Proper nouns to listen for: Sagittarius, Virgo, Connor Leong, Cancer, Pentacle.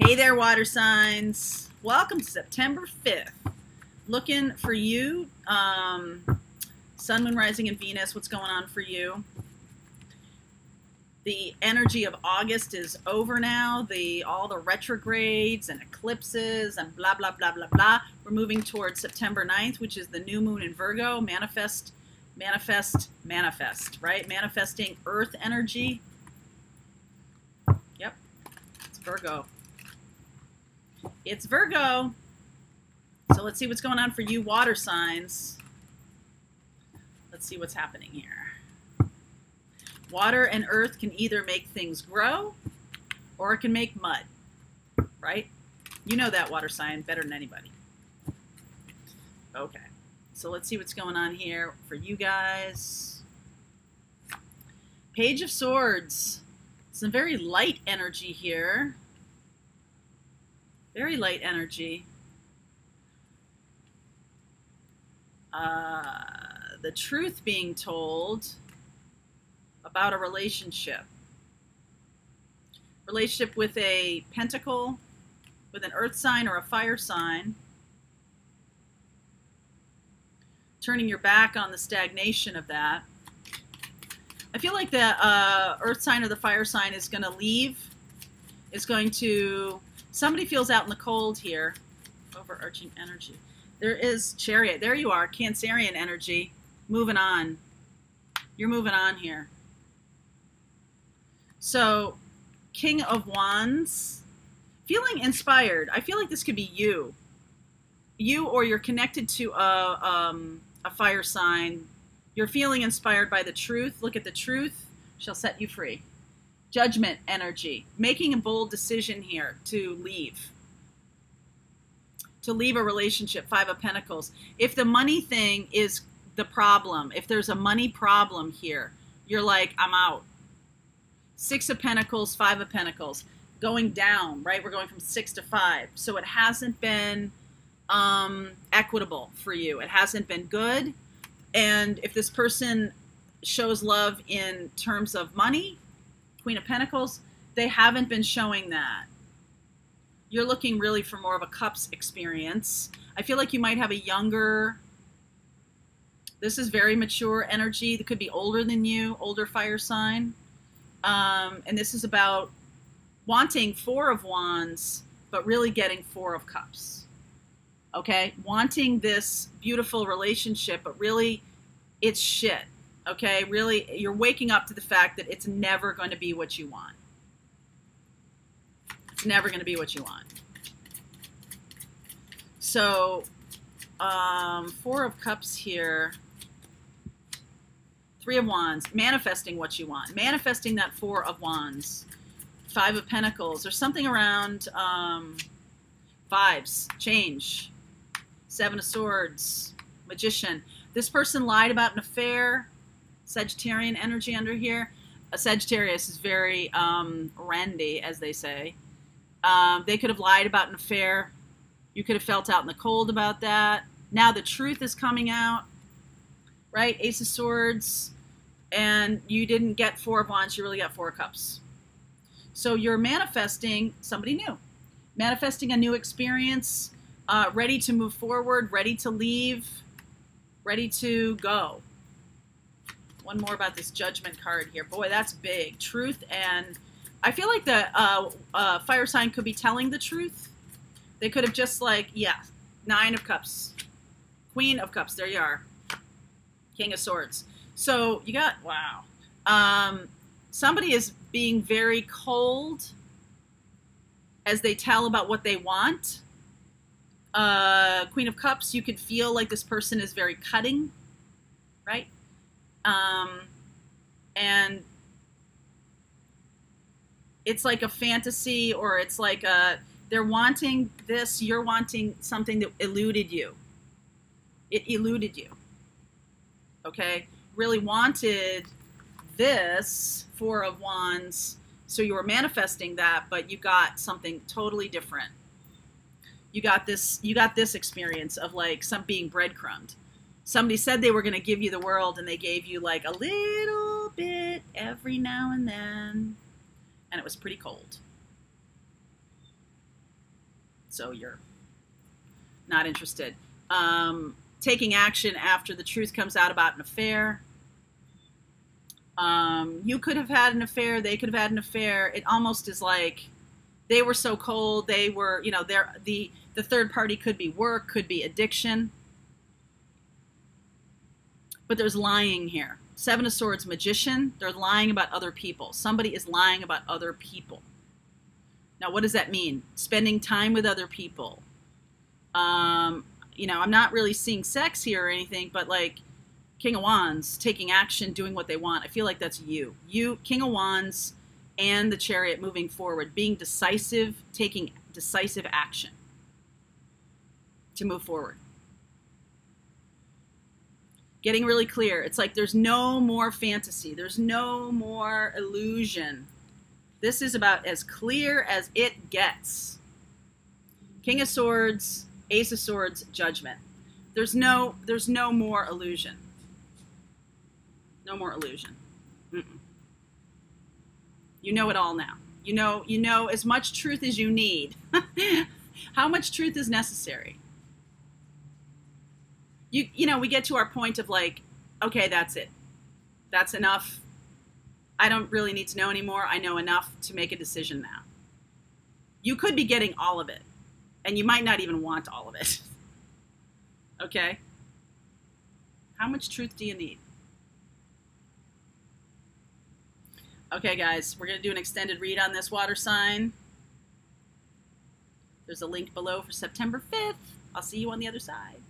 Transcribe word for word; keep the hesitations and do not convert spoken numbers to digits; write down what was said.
Hey there, water signs. Welcome to September fifth. Looking for you. Um, sun, moon, rising, and Venus, what's going on for you? The energy of August is over now. The all the retrogrades and eclipses and blah, blah, blah, blah, blah. We're moving towards September ninth, which is the new moon in Virgo. Manifest, manifest, manifest, right? Manifesting earth energy. Yep, it's Virgo. It's Virgo. So let's see what's going on for you, water signs. Let's see what's happening here. Water and earth can either make things grow or it can make mud, right? You know that, water sign, better than anybody. Okay, so let's see what's going on here for you guys. Page of Swords. Some very light energy here. Very light energy. Uh, the truth being told about a relationship. Relationship with a pentacle, with an earth sign or a fire sign. Turning your back on the stagnation of that. I feel like the uh, earth sign or the fire sign is going to leave. It's going to... Somebody feels out in the cold here. Overarching energy. There is Chariot. There you are. Cancerian energy. Moving on. You're moving on here. So, King of Wands. Feeling inspired. I feel like this could be you. You or you're connected to a, um, a fire sign. You're feeling inspired by the truth. Look at the truth. She'll set you free. Judgment energy, making a bold decision here to leave, to leave a relationship, Five of Pentacles. If the money thing is the problem, if there's a money problem here, you're like, I'm out. Six of Pentacles, Five of Pentacles, going down, right? We're going from six to five. So it hasn't been um, equitable for you. It hasn't been good. And if this person shows love in terms of money, Queen of Pentacles, they haven't been showing that. You're looking really for more of a Cups experience. I feel like you might have a younger, this is very mature energy that could be older than you, older fire sign. Um, and this is about wanting Four of Wands, but really getting Four of Cups. Okay? Wanting this beautiful relationship, but really it's shit. Okay, really, you're waking up to the fact that it's never going to be what you want. It's never going to be what you want. So, um, Four of Cups here. Three of Wands, manifesting what you want. Manifesting that Four of Wands. Five of Pentacles. There's something around um, vibes, change. Seven of Swords, Magician. This person lied about an affair. Sagittarian energy under here. A Sagittarius is very um, randy, as they say. Um, they could have lied about an affair. You could have felt out in the cold about that. Now the truth is coming out, right? Ace of Swords. And you didn't get Four of Wands. You really got Four of Cups. So you're manifesting somebody new. Manifesting a new experience. Uh, ready to move forward. Ready to leave. Ready to go. One more about this Judgment card here. Boy, that's big. Truth, and I feel like the uh, uh, fire sign could be telling the truth. They could have just like, yeah, Nine of Cups. Queen of Cups, there you are. King of Swords. So you got, wow. Um, somebody is being very cold as they tell about what they want. Uh, Queen of Cups, you could feel like this person is very cutting, right? Um, and it's like a fantasy, or it's like a, they're wanting this, you're wanting something that eluded you. It eluded you. Okay? Really wanted this Four of Wands, so you were manifesting that, but you got something totally different. You got this, you got this experience of like some being breadcrumbed. Somebody said they were going to give you the world, and they gave you like a little bit every now and then. And it was pretty cold. so you're not interested. Um, taking action after the truth comes out about an affair. Um, you could have had an affair. They could have had an affair. It almost is like they were so cold. They were, you know, they're, the, the third party could be work, could be addiction. But there's lying here. Seven of Swords, Magician. They're lying about other people. Somebody is lying about other people. Now, what does that mean? Spending time with other people. Um, you know, I'm not really seeing sex here or anything, but like, King of Wands, taking action, doing what they want. I feel like that's you. You, King of Wands and the Chariot, moving forward, being decisive, taking decisive action to move forward. Getting really clear. It's like there's no more fantasy. There's no more illusion. This is about as clear as it gets. King of Swords, Ace of Swords, Judgment. There's no, there's no more illusion. No more illusion. Mm-mm. You know it all now. You know, you know as much truth as you need. How much truth is necessary? You, you know, we get to our point of like, okay, that's it. That's enough. I don't really need to know anymore. I know enough to make a decision now. You could be getting all of it, and you might not even want all of it. Okay? How much truth do you need? Okay, guys, we're going to do an extended read on this water sign. There's a link below for September fifth. I'll see you on the other side.